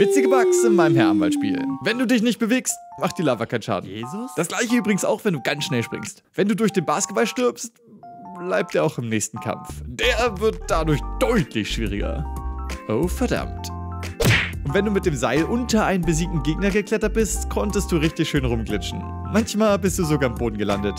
Witzige Bugs in meinem HerrAnwalt spielen. Wenn du dich nicht bewegst, macht die Lava keinen Schaden. Jesus? Das gleiche übrigens auch, wenn du ganz schnell springst. Wenn du durch den Basketball stirbst, bleibt er auch im nächsten Kampf. Der wird dadurch deutlich schwieriger. Oh, verdammt. Und wenn du mit dem Seil unter einen besiegten Gegner geklettert bist, konntest du richtig schön rumglitschen. Manchmal bist du sogar am Boden gelandet.